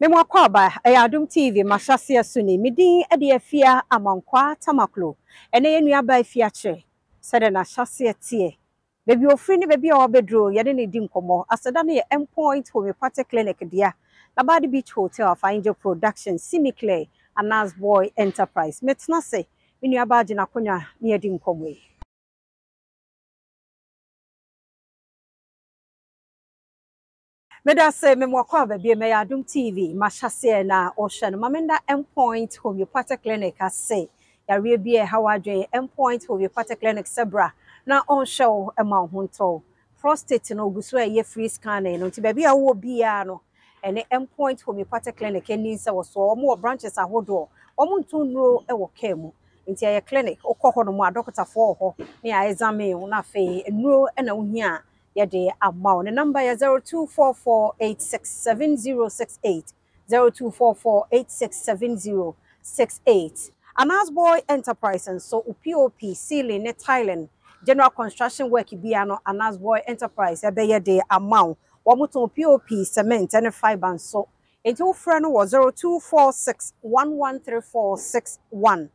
Memo kwaba Adom TV mashasi asuni midin ede Afia Amankwaah Tamakloe ene yenuaba afia kye sede na shasi etie bebi ofri ni bebi o bedro yede ne di nkomo aseda no ye endpoint homeopathic clinic dia Labadi Beach Hotel of Angel Productions Simiclay Anas Boy Enterprise metna se yenuaba agina konya ne di nkomo. Meda se memwakwa bebe me Adom TV mashase na ocean mamenda endpoint homeopathic clinic ase ya rebie hawadwe endpoint homeopathic clinic sebra na on show e mahunto prostate no guso ye free scanning no ti bebe awo bia no ene endpoint homeopathic clinic eni se woso omo branches ahodo omo ntunro e wo kemu nti ya clinic okoko no mu adokota fo ho ni ya examine una fe enuro ena ohia yade amount. The number is 0244867068. 0244867068. Anas Boy Enterprise and so UPOP ceiling ne Thailand general construction work ibiano Anas Boy Enterprise yabe yade amount. Wamuto UPOP cement and fiber and so. Into ufrano was 0246113461.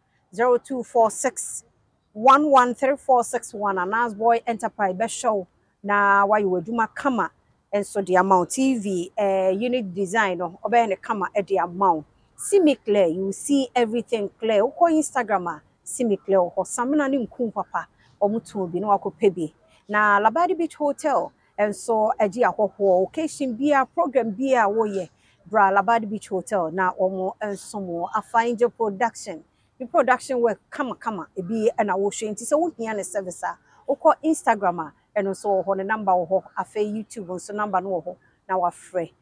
0246113461. Anas Boy Enterprise best show. Na why you would do my camera and so the amount TV unique design or a camera at the amount. See me clear, you see everything clear. Or Instagrammer, see me clear or some name cool papa or mutu be no pebi. Na Labadi Beach Hotel and so a dear occasion beer program beer wo ye bra Labadi Beach Hotel na omo and some more a find your production. The production work kama e be an ocean tis a wood near service or call Instagrammer. And also on the number of YouTube on so number no now are free.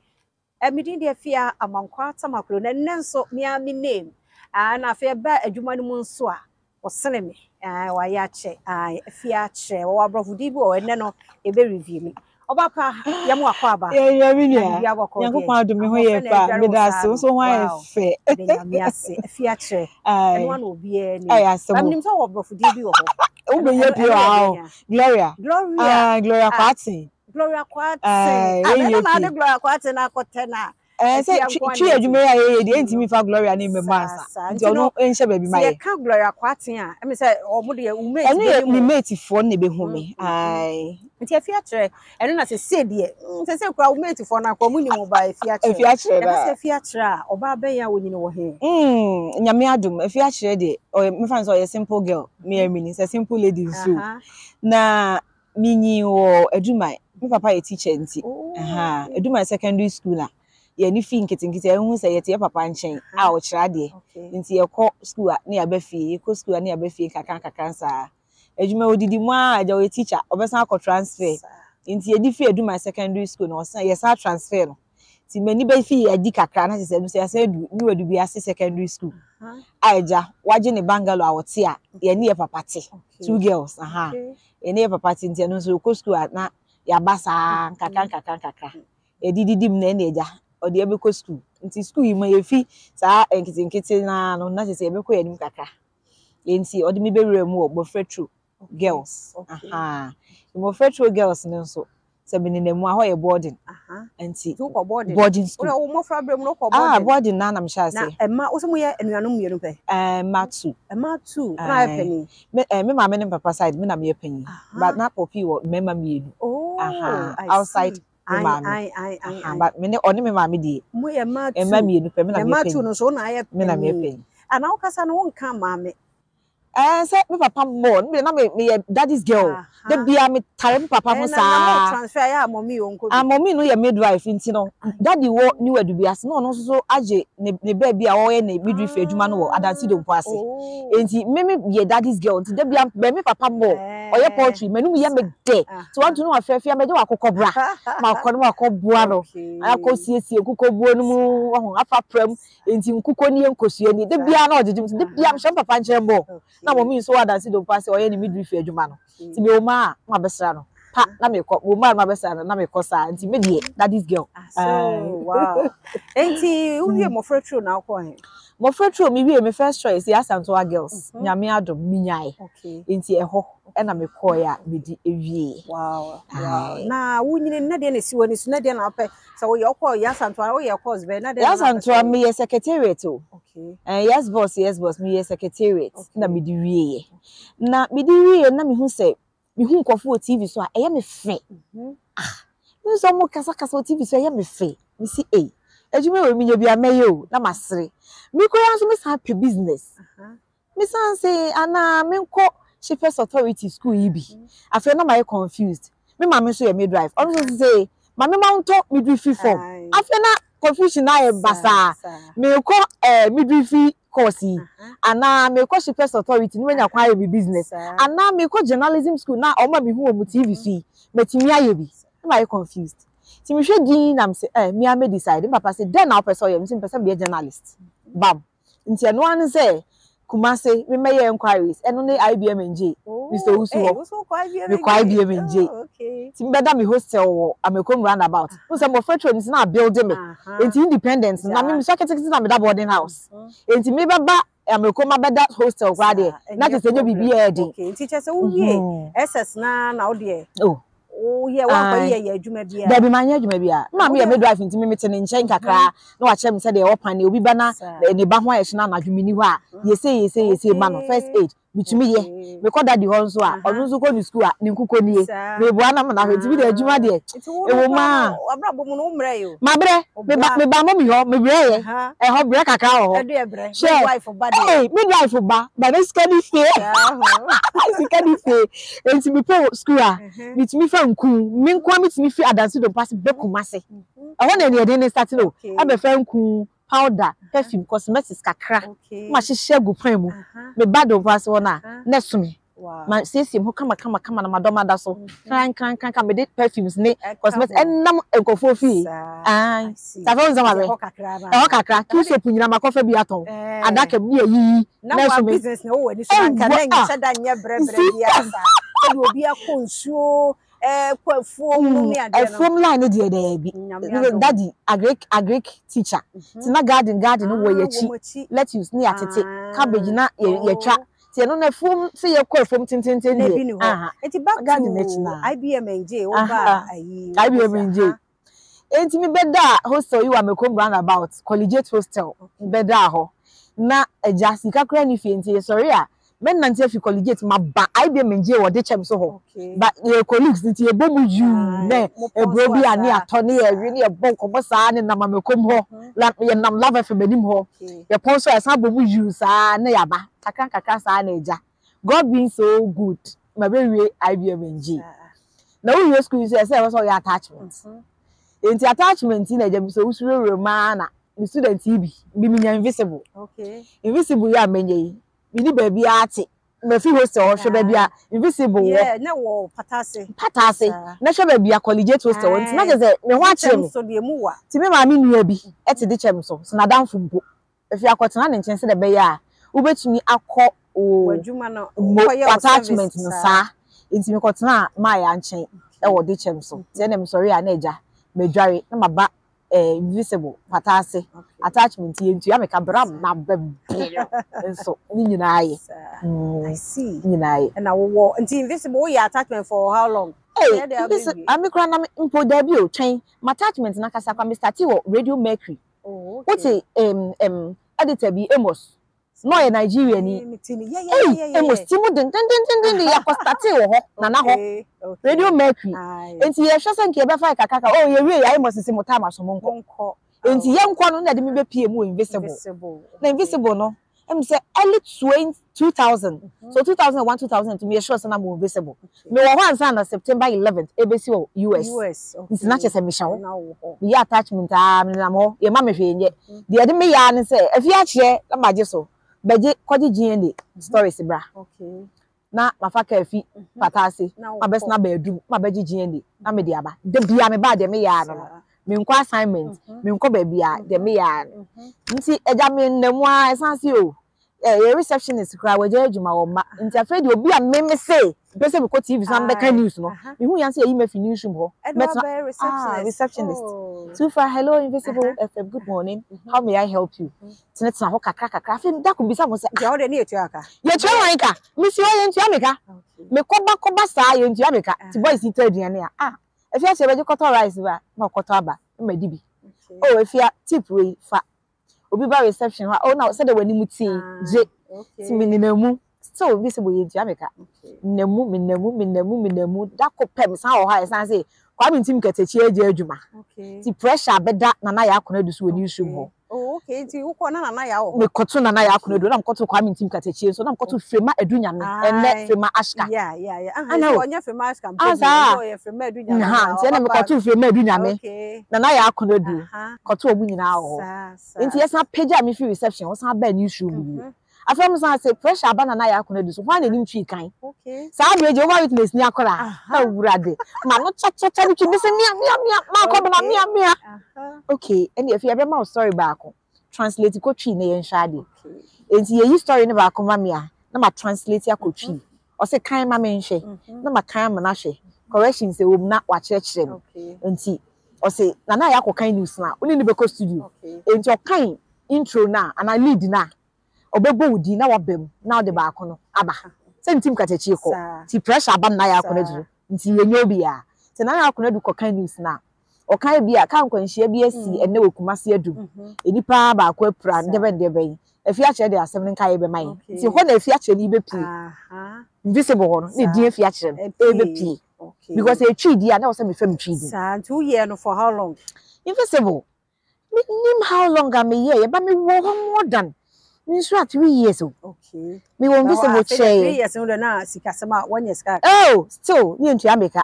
And within the Afia Amankwaah Tamakloe and then so near me name and I feel bad a Juman Monsoa or Selemi. I Fiat or Bravo or Nano a very review me. Obapa Yamuakwaba, Yamua, so why fair Fiat and one will be a Bravo Gloria Kwatsi. Gloria Kwatsi. Gloria Kwatsi na kotena. Say, Chia, you may I didn't me for Gloria name master. You know, and shall be my account Gloria Kwatsi. I mean, say, or would you make it for Nibby Homie? Aye. It's a theatre, and then as a city, it's a crowd made for now communal by a theatre or Barbaya when you know him. Yamiadum, a theatre, or my friends or a simple girl, mere means a simple lady. Na Mini or a Dumai, my papa a teacher, and a Dumai secondary schooler. Ye ni fin kitin kitin ehun se ye tie papa nchen a wo kira de nti ye kọ school a na ye ba fie kọ school a na ye ba fie kakan sa adwuma odidi mu a ja wo teacher obesan akọ transfer nti ye di fie adwuma secondary school na osan ye sa transfer no ti mani ba fie adi kakra na se se asa du ni wadu bi ase secondary school aja waje ne bangalo a wo tie a ye ni ye papa te two girls ye ni ye papa te nti no so kọ school a na ya basa kakan edididim na na ja or the Abeco school. Into school, you may fee, sir, and kitten, no, not as Abeco and Kaka. In see, or the maybe more, but fretful girls. Aha, the more fretful girls, no, so. Seven in the Mahoya boarding. Aha, and see, who are boarding school. No more problem, no boarding, none, I'm sure. And ma was somewhere and Yanum, a mat too, my penny. My men and papa side, men are me a penny, but not for people, memma me. Oh, aha, outside. I but many only mammy dear. We are mad and mammy, and Matuno's own. I have been a pain. And now Cassan won't come, mammy. I said, Papa born, we make me daddy's girl. The be a time, Papa must transfer. I am mommy, uncle. I'm mommy, no, your midwife, in Sino. Daddy won't knew it to be as no, so Aj, the baby, our midwife, Jumano, and I see the pass. And he made me daddy's girl, to the be a papa more. Oya poultry menu ya megde so want to know afefia meje wa kokobra ma kono wa koboa no akosiesie kukobuo no mu ho afa pram enti nkukoni enkosue ni de bia na odjejim de bia msha papa ncherembo na momi so adanse do pass oya ni midwife adwuma no ti be o ma ma besra no pa na meko o ma ma besra no na meko sa enti me die that this girl so wow enti uwie mo fretro na akọ he My friend told me my first choice. Yes, and two girls. Nyame Adom minyai. Okay. Inti eho. Ena me koya midi evi. Wow. Na wunye na dene siwani su na dene ape. Sa wo yoko yes and two. Wo yoko zbe na dene. Yes and two me yes secretariat o. Okay. Yes boss me yes secretariat. Na midi wiye. Na midi wiye na mi hunse mi hun kofu TV so a me fe. Ah. Mi so mo kasa kasa TV so a me fe. Mi si eh. Ejume we mi nyobi ameyo na masre. Mi ko yanso mi sa pe business. Mi san say ana mi nko Shepherds Authority school yi bi. Afia na my confused. Mi ma me so ye midwife. Onu so say ma me ma nto midwife form. Afia na confusion na e basa. Mi ko midwife course yi. Ana mi ko Shepherds Authority ni wenya kwa ye business. Ana mi ko journalism school na o ma mi hu omu TV fi. Metimi aye bi. Am confused? Si mi shedi na mse mi ame decide papa say then na person you mse person be journalist bam nti eno an say kuma say me make inquiries eno ne IBM NJ Mr. Usuwo me kwa IBM NJ okay ti mbeda me hostel wo amekom roundabout we say mo fetro nti na building me nti independence na me so ketekete na me da boarding house nti me beba amekom abeda hostel kwa there na te say no bibia dey okay teacher say wo wie SS na wo dey oh oh yeah, one year, yeah, Jumabia. There be my Jumabia. Mammy, I may drive into Mimitan and Chankaka. No, I shall say the open, you'll be banner, and the Bahua is not like Juminiwa. You say, man of first aid, which me, we call that the Honsoa, or those who go to school at Ninkukoni. We want to be the Jumadia. It's a woman, my bread, my bammy, my bread, a hot break a cow, a dear bread, share wife for bad, midwife for bar, but this candy fair. I can't say, and to be poor square, which me from. Min kwamit me fi adansi don pass beku mase. I want any dey start no. I be fan ku powder, perfume, cosmetics kakra. Ma hye gu pan mu. Me bad don pass wona na so me. Ma sesim ho kama na madoma da so. Kan me dey perfumes ne cosmetics enam enkofo fi. Ah. Ta fa nza ma be. Ho kakra. Tu so punyina makofa bi aton. Adaka bi yi. Na so business na wo wani so kan na nche da nye brebre bi asa. E obi akonsuo. Formula no dey there be. Daddy agric teacher. Ti na garden wo ye chi. Let you sneer atete. Cabbage na ye twa. Ti no na form say ye call form tintin dey. Aha. Enti back garden na IBM NJ wo ba ayi. IBM NJ. Enti mi beda hostel you am come round about collegiate hostel. Beda ho. Na ejasika kra ni fie enti sorry ah. Men nanti fi collegiate ma ba IBM NJ wo de chem so ho but your colleagues nti ebomu you na ebro bi ani atone e wi na ebon komo saa ne na mamekom ho ye nam Love FM benim ho ye pon so esa bomu you saa na ya ba kakran saa na eja God being so good ma be we IBM NJ na we school say say so your attachment nti attachment na eja bi so usure roma na student bi minya invisible okay invisible ya menye we need baby art. My feel so or baby invisible. Yeah, no patase. Natural baby a collegiate hostel. It's not just me watch him. So the muwa. Tibe ma mi nua bi. E te de chem so. So na danfo mpo. E fi akotena ne nchen se de be ya. Ubetumi akọ o adwuma no. Attachment no sa. Intimi kotena ma ya nchen. E wo de chem so. Ze na me sorry a na eja. Me dware na maba invisible patase attachment yentu ya meka bram na bebere so ni nyina aye I see nyina aye na wo nti invisible wo ya attachment for how long amikra na mpo da bi o twen attachment na kasa kwa Mr. T wo Radio Mercury oh okay editor bi Amos no ye Nigeria ni Amos ti mu den ya kwa start wo ho na na ho Radio Mercury enti ye hwese nke be fa kakaka oh ye wi ya Amos si mu time aso mu nko enti ye nko no na de me be pie mu invisible na invisible no em say early 2000 so 2001 2000 to me sure say na mu invisible me wo ho ansa na September 11th ebesi wo US it's not just a mission me attachment na mo ye ma me hwe nye de me ya ne say afia che na maje so beje kwaji gene stories bra okay na mafaka afi patase abes na baadu mabeje gene na me de aba de bia me ba de me ya no me nko assignment me nko ba bia de me ya nti eja me nemu a esanse o receptionist cry we dey juma o ma nti afraid obi a meme say be say because TV so am be kind news no me hu yan say e me finish room ho met receptionist so far hello invisible FM good morning how may I help you tinetna ho kakra kakra afim da ko bi say o de na yetu aka yetu wanka me si o yentu ameka me koba sa yentu ameka ti boys ito aduane a ah afia se be je koto rice ba na koto aba me di bi oh afia tip we fa obi ba reception ha oh now said the wani muti je ti mininamu so obi se boye ji ameka minnamu da ko pem san ho ha san say kwa bi ntim ketachi eje adwuma ti pressure beda nana ya akona dusu wani nsum ho oh okay ti ukọ na nana ya o me koto nana ya akona do na mkoto kwa bi ntim ketachi so na mkoto frema adunyame ene frema ashka yeah ana onya frema ashka mpo ye frema adunyame ha ti na mkoto frema adunyame nana ya akona do koto omu nyina ho nti yesa page am fi reception o san ba ni nsum afam san say pressure ba nana ya akona do so wan enim twi kan okay sa me je over witness ni akora na wurade ma no cha ni twi se mia ma ko na mia okay eni afi ebe ma story ba ko translate ko twi na ye nhade enti ye story ni ba ko ma mia na ma translate ya ko twi o se kan ma me nhwe na ma kan ma na hwe correction se wo na wa chechere okay enti o se nana ya ko kan news na oni ni be ko studio enti o kan intro na ana lead na obegbo wudi na wabem na ode ba akono aba se ntim katechi ko ti pressure aba na ya akono duro nti yenye obi ya ti na ya akono du ko kan news na o kan bi ya kan kwanhia bi asi ene wokumase adu enipa ba akwa pura ndebe afia chere de asem nka ye be mai ti ho na afia chere ni be pii invisible ho no ni di afia chere e be pii because e twidi ya na o se me fam twidi sa 2 years no for how long invisible nim how long am here but me wo more than Minswa 3 years old. Okay. Me won visible chair. 3 years old na sikasema 1 year sika. Oh, still ni ntua meka.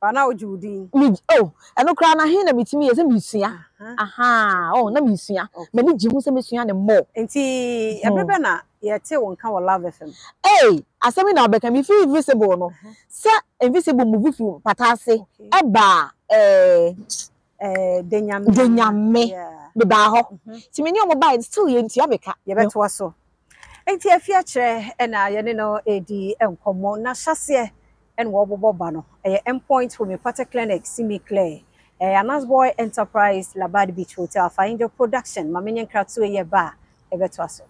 Ba na ojudi. Me oh, eno kra na hin na mitimi yese misua. Aha, oh na misua. Me ni jihu se misua ne more. Enti ebebe na ye te won kan wo Love FM. Hey, asemi na obeka me feel invisible no. Se invisible movie film patase eba denyame. Be ba ho ti me ni o mo ba still ye ntia meka ye beto so enti afia kire e na ye ne no edi enkomo na hase e na obobo ba no e endpoint for me particular clinic simi clear Anas Boy Enterprise Labadi Beach Hotel for Angel Production mamenyen kratu ye ba e beto so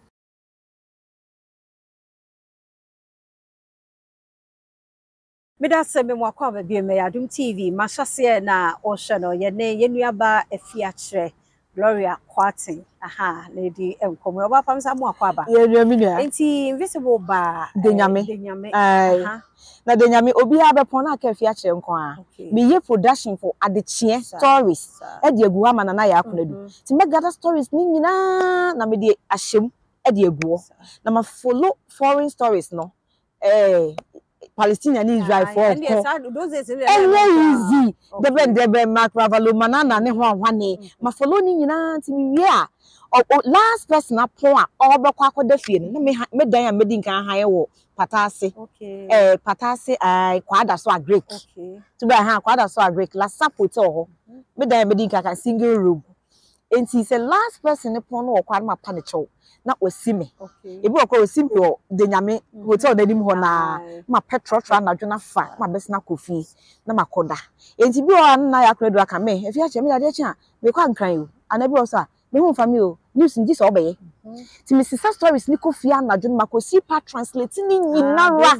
Mida seme mo akwa ba me Adom TV ma hase na o channel ye ne ye nuaba afia kire Gloria Kwatsi. Aha, lady enkomo. Oba fam sa mu akwaba. Ye nyame nia. Enti invisible ba denyame. Aha. Na denyame obi abepon na ka afia kire nko a. Me ye production for adechie stories. E de aguwa ma nana ya akunadu. Ti me gather stories ni nyina na me de ahyem e de aguwo. Na ma follow foreign stories no. Palestinian Israel for and yes those days easy debe makravalu manana ne ho ahwane ma follow ni nyina ntimi wie a last person upon a obekwa akoda fie ne me dan a medi nkan haye wo patase okay patase ai kwada so a greek okay to be ha kwada so a greek la sapoti ho me dan medi nkan ka single room enti say last person upon wo kwada ma pa ne chew na osime okay ebi okwa osimpe o de nyame hotel de nim ho na ma petrol tra na dwona fa ma besna kofi na makoda enti bi o na ya kredo aka me afia che me ya de che a me kwa nkran o anabi o so a me hu fami o news nji so obeye ti me sister stories ni kofi na dwona makosi pa translate ni nyina ra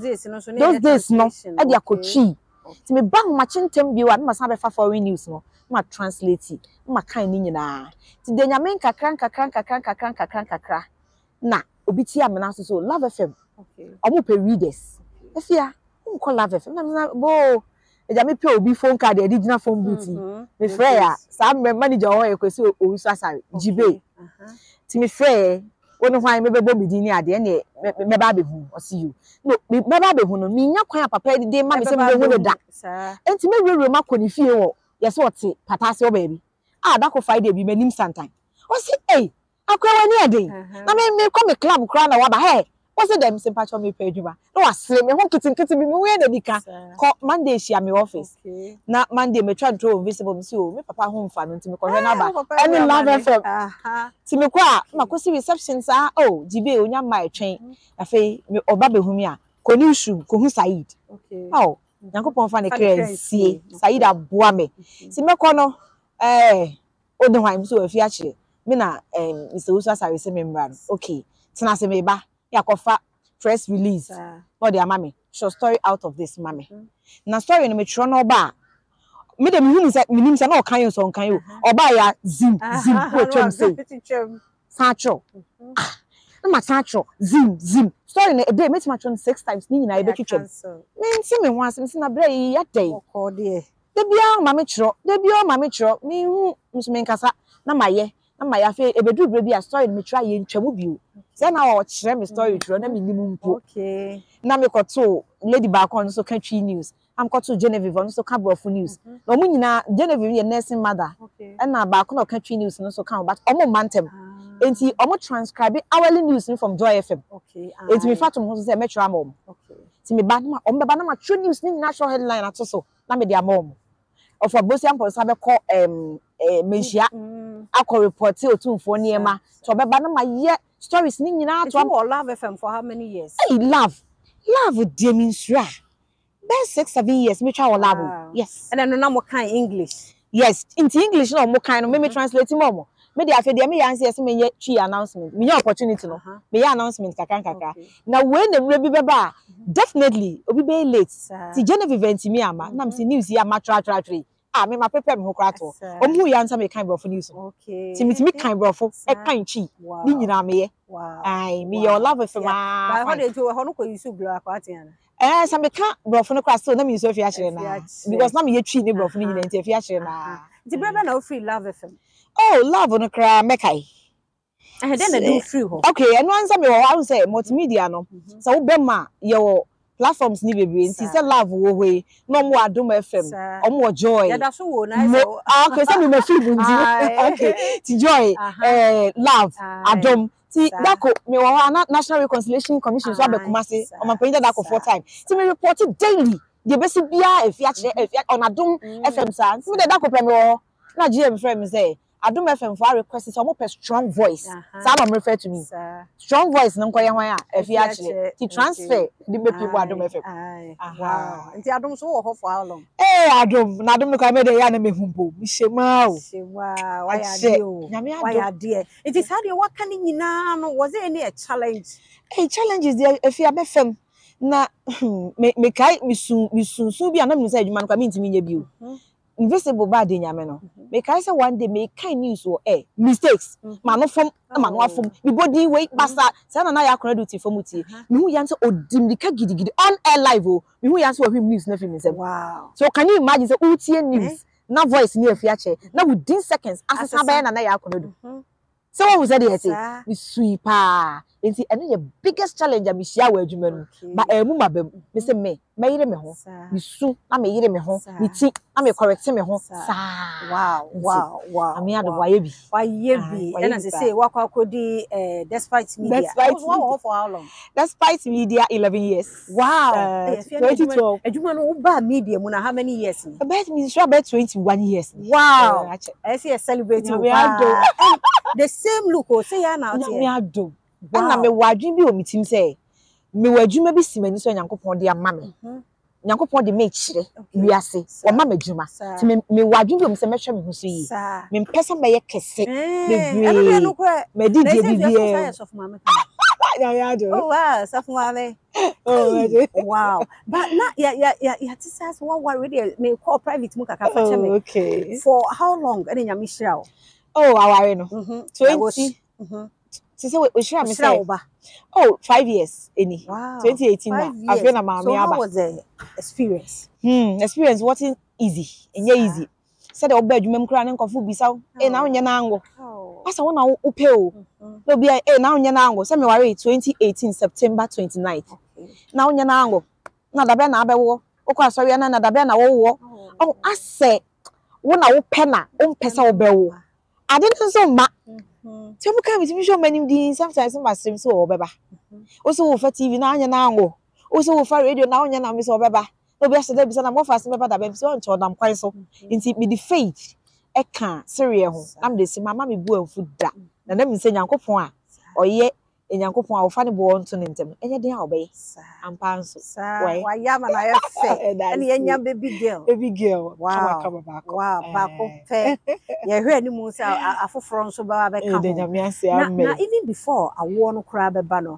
those days no e dia kochi ti me bang ma chentem bi wa na san be fa foreign news no ma translate ma kan ni nyina ti de nyame kakran na obi ti amena so Love FM okay omo pe readers afia unko Love FM na bo e ja me pe obi phone card e di gina phone booty me freya sa me manager ho e kwesi owusu asare jibe ti me frey woni hwan me bebo bidin ni ade na me ba behu o see you no me ba behu no me nya kwan papa de ma me se me hu da enti me were ma koni fie wo yes what patase o baby ah that ko Friday bi manim sometime o see eh akwa wani ade na me come club kra na wa ba he What's the sympathy on me page? No, I slim. I want kitten me where the nika. Monday she am office. Now Monday me try to draw visible monsieur. Me papa home fan until me call her number. Any Love FM. Aha. Till me kwa. Ma kosi reception sa. Oh, jibe onya my train. I fe me oba be humia. Konu shu konu Said. Okay. Oh, yangu ponfa ne kere si Said abuame. Si me kono eh odonwa imso efiachi. Me na Mr. Uswa sa rese member. Okay. Tina se me ba. Yakofa press release. What their mommy? Short story out of this mommy. Na story no metro no ba. Me dem hunu say minim say na okan you so okan you. Oba ya zim zim ko twem say. Sacho. Ah. Na masacho zim zim. Story na e dey meet match on 6 times ni na e be twem. Me nti me ho asem se na bere ya dey. Okọ dey. Dey bia mama chiro. Dey bia mama chiro. Me hu musume nkasa na maye. I'm my affair, a bedroom baby, a story, me try in Chamubu. Then I'll share my story to run a minimum. Okay. Now me got to Lady Balcon, so country news. I'm got to Genevieve on so cabo for news. No munina, Genevieve, a nursing mother. Okay. And now Balcon or country news, no so count, but almost mantem. And see, almost transcribing hourly news from Joy FM. Okay. It's me fat on who's a metro mom. Okay. See me banama, on the banana, true news, natural headline at also. Now me their mom. Of a bossian for Saber call, Mesia. I could report till 2 for near ma. So, but my yet stories ning out to Love FM for how many years? Hey, love, dear Minsra. Best 6 or 7 years, which I will love. Yes, and then no more kind English. Yes, into English, no more kind of maybe translating more. Maybe after the me answers me yet 3 announcements. Me opportunity no. Me announcement kaka. Now when the baby baba definitely will be late. The Genevieve me ama. Now I'm seeing news here. Match. Ah, me my paper me hokrato. Omu ya answer me kind of news. Okay. Ti me kind of e kind chi. Ni nyina me ye. Wow. Ai, me your love for my. But how dey to how no ko issue Gloria Kwatsi na. Eh, so me ka brofo no kwaso na me issue afia chire na. Because na me ye twi ni brofo ni nyina nti afia chire na. Ti brother na o free Love FM. Oh, love no kra me kai. Eh, then na do free ho. Okay, and answer me ho, I will say multimedia no. So we be ma your platforms ni bebre nti say love wo we no mo Adom FM omo Joy yeah that's wo na so okay say me ma feel bunji okay ti Joy Love Adom ti dako me wa National Reconciliation Commission so abekumase o ma penda dako 4 times ti me report daily the basic bia efia chere efia on Adom FM sa ti me dako pre me wo na GM friend me say Adom FM for request so mo per strong voice. Some am refer to me. Strong voice no nkoye hwan a afi actually. Ti transfer the people Adom FM. Aha. Nti Adom so wo ho for how long? Eh Adom, na Adom no ka me dey ya na me humpo. Mi shema o. Shema, why are you? Nyame why are there? It is how you work kan nyina no. Was there any a challenge? Eh challenge is there afi abefem. Na me kai mi sun bi anam no say adwuma no ka me ntimi nya bi o. Invisible bad in Yameno. Make I say one day make kind news or eh mistakes. Man from me body weight basta. Sana and I are credit for muti. Me who yanso or dimika giddy on air live. Me who yanso him news nothing. Wow. So can you imagine the UTN news? Now voice near Fiache. Now within seconds, as a Saban and I are credit. Someone was there, we sweeper. And the biggest challenge I be share with you, but I remember them. Mister May me home. We soon, I may eat me home. We think I may correct me home. Wow. I mean, I don't why ye be. And as I say, what could the Despite Media? For how long? Despite Media, 11 years. Wow. 2012. And you want to media? Muna how many years? About me, sure about 21 years. Wow. I see a celebrating. The same look. Say ya now. We are do. Wow. And I wajin bi o mi tim say me wadwuma bi simani so Nyankopon de ama me. Nyankopon de me chire wiase. O ma madwuma. Ti me wadwin bi o mi say me hwe me ho so yi. Me mpesa me ye kese. Bebre. Me di je bibie. Oh wow, Safmame. Oh wow. But na ya ti say what worry me call private mo kaka fa cheme. Okay. For how long any nyame hira o? Oh, aware no. 20. Oh, 5 years, any. Wow. 2018. I feel na mama. So how was the experience? Experience wasn't easy. Enye easy. Said the bed you mem kra na nkofu bisaw. Eh na onye na ango. Asa wona wo upe o. No be eh na onye na ango. Say me ware 2018 September 29th. Na onye na ango. Na dabe na abewo. Okwa sorry na dabe na wo. Oh, ase wona wo pena, on pesa wo bewo. I didn't so ma. So, we can't be sure many things. Sometimes, my sims or Baba. Also, for TV now, and now. Also, for radio now, and now, Miss Obeba. Obesa, there is an amorphous fast member that babes on Chodam Quinso. In see me the faith. I can't, serial. I'm the same, my mammy boo and food that. And then we say, Yanko Point, or yet. And Yanko Point will find a born to name them. And they obey, sir, and pounds, sir. Why, Yam and I have said, and Yan baby girl, baby girl. Wow, come back. Wow, Papa, you heard the moose out for France about even before I won a crab a banner.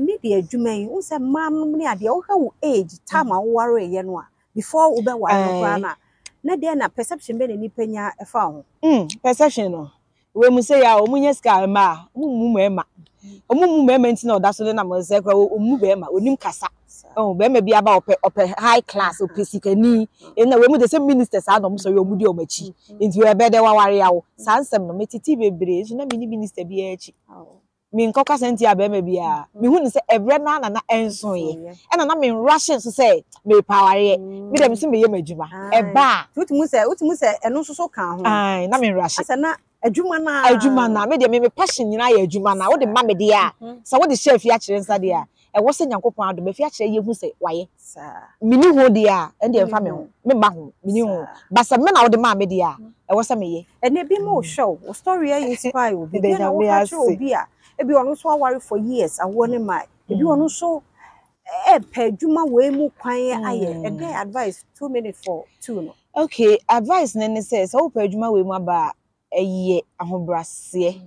Media, Jumaine, who said, Mam, near the old age, Tama worry, Yanwa, before Uber Wana. Not then a perception made any penya a found. Perception. When we say our Munyesca, ma, Mumma, a moment, no, that's the number Zebra, Mubema, Unicasa. Oh, there may be about a high class of Pisicani, and the women the same ministers are so your Mudio Machi into a better warrior, Sansam, Metitive Bridge, and a mini minister BH. Mean Coca Sentia Bemabia, me wouldn't say a Brennan and Ensoy, and I mean Russians to say, may power ye, me them see me a bar, Utmusa, and also so calm. I mean Russians and not. A Jumana, made me passion in a Jumana, or the mammy dear. So, what the chef yacher and Sadia, and what's in Yanko Pound, the Befiacher, you who say, why, sir, Minu, dear, and dear family, Mimbahu, Minu, but some men out the mammy dear, and what's a me, and there be more show, or story I inspire, be there, beer, if you are not so worried for years, I wonder my, if you are not so. Juma way more quiet, and they advise 2 minutes for 2 minutes. Okay, advice Nene says, oh, Juma way more bar. A ye a hombrassier.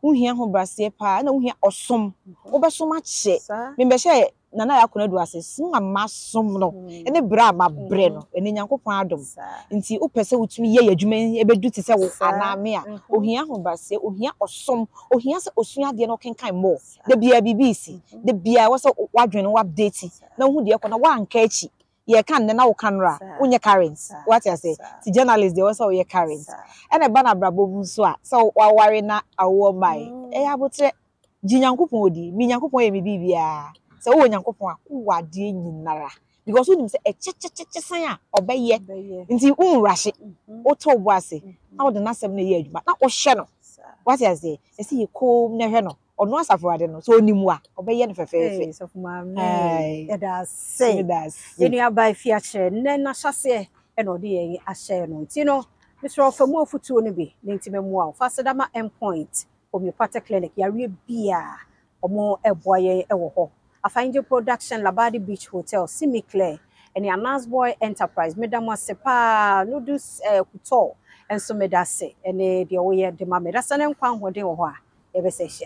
Who here hombrassier pa, no here or some. Over so much, sir. Membership, Nana Aconadwas, soon a mass somno, and a bra, my breno, and in Yanko Pardom. In see, Opessa, which me, ye, you may ever do to sell Anamia, or here hombrassier, or here or some, or here's Osunia, dear, no can kind more. The beer BBC, the beer was a wadron or updating. No, who dear, can a one catchy. Ye can now canra, on your currents. What I say, the journalists they also your currents. And a banner brabo swa, so while worrying na a war by. Eh, I would say, Jinyanko Podi, Minyanko Poemi Bibia. So when Yanko Pua, who are dear Nara. Because who say a chachachachasaya, obey yet, in the rashi, or tobwasi, now the last 7 years, but not Oshano. What I say, I see you call Neheno. Or no, I've read no, so any more. Obey any face of mammy. That's you nearby fiature, then I shall say, and oh dear, I share no. You know, Mr. Offer more for 2 be, native memoir, faster than my end point, or your party clinic, your real beer, or more a boy, a ho. I find your production, Labadi Beach Hotel, Simi Claire, and the Anas Boy Enterprise, Madame Sepa, Ludus, a couteau, and so made us say, and the way the mammy, that's an empire, what they were. Ever say,